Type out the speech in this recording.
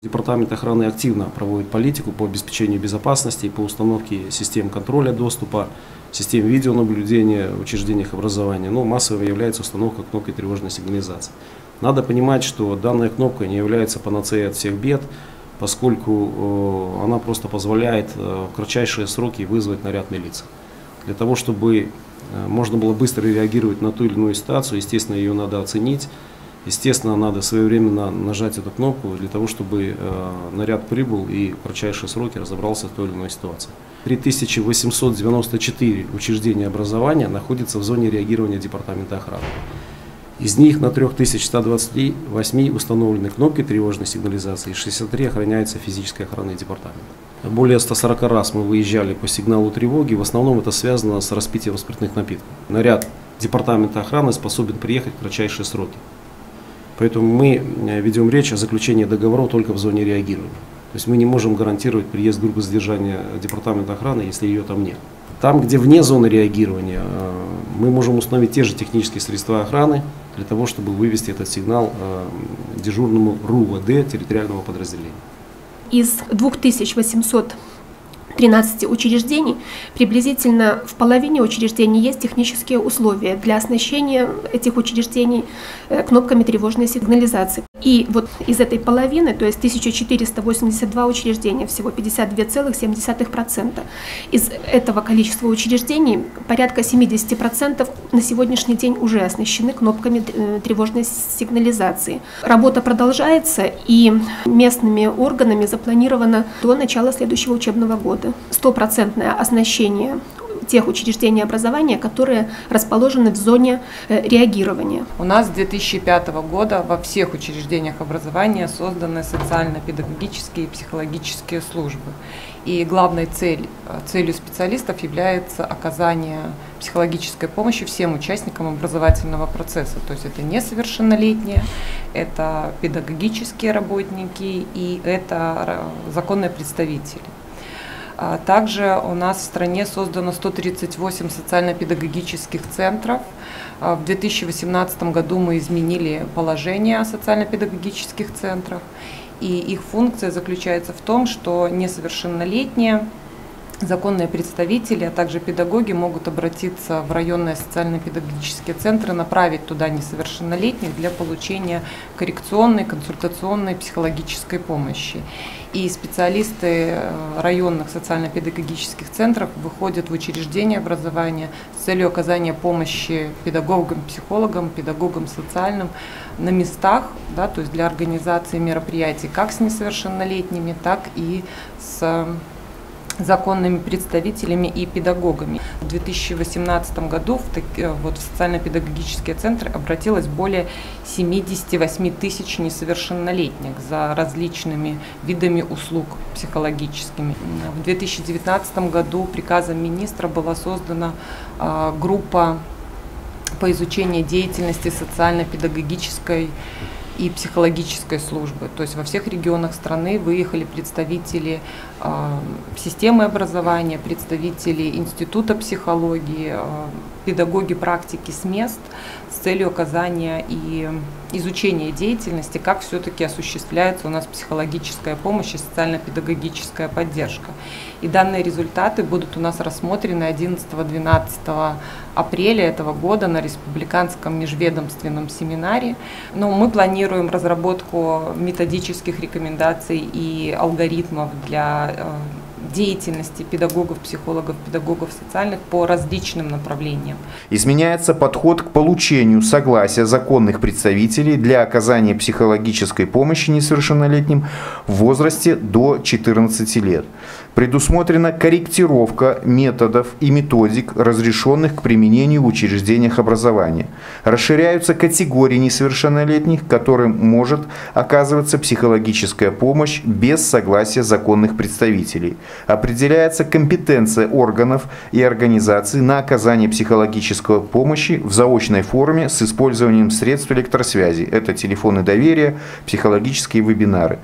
Департамент охраны активно проводит политику по обеспечению безопасности, по установке систем контроля доступа, систем видеонаблюдения в учреждениях образования, но массово является установка кнопки тревожной сигнализации. Надо понимать, что данная кнопка не является панацеей от всех бед, поскольку она просто позволяет в кратчайшие сроки вызвать наряд милиции. Для того, чтобы можно было быстро реагировать на ту или иную ситуацию, естественно, ее надо оценить. Естественно, надо своевременно нажать эту кнопку для того, чтобы наряд прибыл и в кратчайшие сроки разобрался в той или иной ситуации. 3894 учреждения образования находятся в зоне реагирования Департамента охраны. Из них на 3128 установлены кнопки тревожной сигнализации, 63 охраняются физической охраной департамента. Более 140 раз мы выезжали по сигналу тревоги, в основном это связано с распитием спиртных напитков. Наряд Департамента охраны способен приехать в кратчайшие сроки. Поэтому мы ведем речь о заключении договоров только в зоне реагирования. То есть мы не можем гарантировать приезд группы задержания Департамента охраны, если ее там нет. Там, где вне зоны реагирования, мы можем установить те же технические средства охраны для того, чтобы вывести этот сигнал дежурному РУВД территориального подразделения. Из 2813 учреждений приблизительно в половине учреждений есть технические условия для оснащения этих учреждений кнопками тревожной сигнализации. И вот из этой половины, то есть 1482 учреждения, всего 52,7%, из этого количества учреждений порядка 70% на сегодняшний день уже оснащены кнопками тревожной сигнализации. Работа продолжается, и местными органами запланировано до начала следующего учебного года 100% оснащение тех учреждений образования, которые расположены в зоне реагирования. У нас с 2005 года во всех учреждениях образования созданы социально-педагогические и психологические службы. И главной целью специалистов является оказание психологической помощи всем участникам образовательного процесса. То есть это несовершеннолетние, это педагогические работники и это законные представители. Также у нас в стране создано 138 социально-педагогических центров. В 2018 году мы изменили положение о социально-педагогических центрах. И их функция заключается в том, что несовершеннолетние, законные представители, а также педагоги могут обратиться в районные социально-педагогические центры, направить туда несовершеннолетних для получения коррекционной, консультационной, психологической помощи. И специалисты районных социально-педагогических центров выходят в учреждения образования с целью оказания помощи педагогам, психологам, педагогам социальным на местах, да, то есть для организации мероприятий как с несовершеннолетними, так и с законными представителями и педагогами. В 2018 году в социально-педагогические центры обратилось более 78 тысяч несовершеннолетних за различными видами услуг психологическими. В 2019 году приказом министра была создана группа по изучению деятельности социально-педагогической и психологической службы. То есть во всех регионах страны выехали представители системы образования, представители института психологии, педагоги практики с мест с целью оказания и изучения деятельности, как все-таки осуществляется у нас психологическая помощь и социально-педагогическая поддержка. И данные результаты будут у нас рассмотрены 11-12 апреля этого года на республиканском межведомственном семинаре. Но мы планируем разработку методических рекомендаций и алгоритмов для деятельности педагогов, психологов, педагогов социальных по различным направлениям. Изменяется подход к получению согласия законных представителей для оказания психологической помощи несовершеннолетним в возрасте до 14 лет. Предусмотрена корректировка методов и методик, разрешенных к применению в учреждениях образования. Расширяются категории несовершеннолетних, которым может оказываться психологическая помощь без согласия законных представителей. Определяется компетенция органов и организаций на оказание психологической помощи в заочной форме с использованием средств электросвязи. Это телефоны доверия, психологические вебинары.